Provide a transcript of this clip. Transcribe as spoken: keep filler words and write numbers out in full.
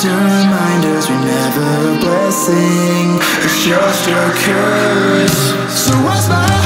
Reminders were never a blessing, it's just a curse. So what's my